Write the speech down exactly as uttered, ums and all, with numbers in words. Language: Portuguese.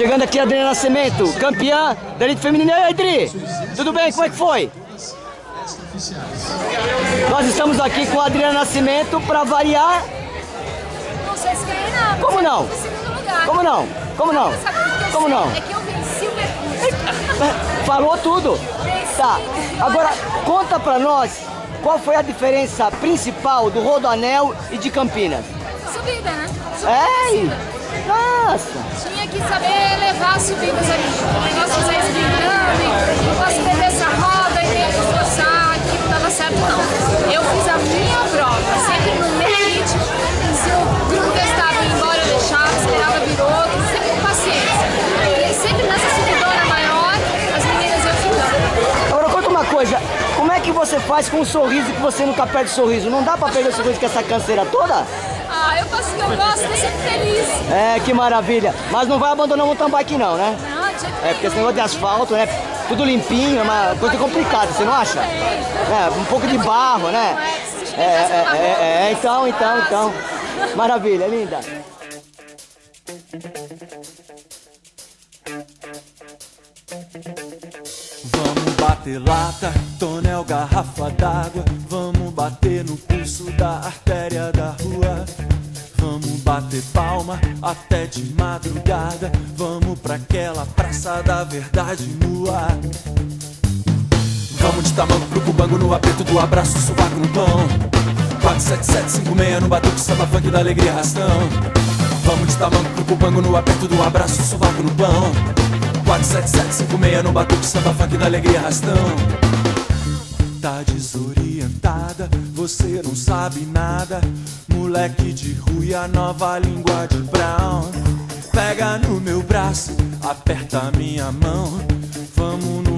Chegando aqui a Adriana Nascimento, campeã da elite feminina. E aí, Adri, tudo bem? Como é que foi? Nós estamos aqui com a Adriana Nascimento para variar. Não sei se ganhei nada. Como não? Como não? Como não? Como não? É que eu venci o percurso. Falou tudo. Tá. Agora, conta para nós qual foi a diferença principal do Rodoanel e de Campinas. Subida, né? Subida. É? Nossa! Tinha que saber levar as subidas ali. O negócio de esgritando, não posso perder essa roda e ter que forçar, que não dava certo, não. Eu fiz a minha prova, sempre no meu ritmo. Se o grupo estava indo embora, eu deixava, esperava vir outro, sempre com paciência. E sempre nessa subidora maior, as meninas iam ficando. Agora, conta uma coisa. Como é que você faz com um sorriso que você nunca perde o sorriso? Não dá pra perder o sorriso com essa canseira toda? Ah, eu faço o que eu gosto, tô sempre feliz. É, que maravilha. Mas não vai abandonar o mountain bike não, né? Não, de jeito nenhum. É, porque esse negócio de asfalto, né? Tudo limpinho, é uma coisa complicada, você não acha? É, um pouco de barro, né? É, é, é, é, então, então, então. Maravilha, linda. Vamos bater lata, tonel, garrafa d'água. Vamos bater no pulso da artéria da rua. Vamos bater palma até de madrugada. Vamos pra aquela praça da verdade nua. Vamos de tamanco pro cubango no aperto do abraço, sovaco no pão. quatro sete sete cinco seis no batuque, samba funk da alegria rastão. Vamos de tamanco pro cubango no aperto do abraço, sovaco no pão. quatro sete sete cinco seis no batuque, samba funk da alegria rastão. Tá desorientada, você não sabe nada. Moleque de rua, a nova língua de Brown. Pega no meu braço, aperta minha mão. Vamos no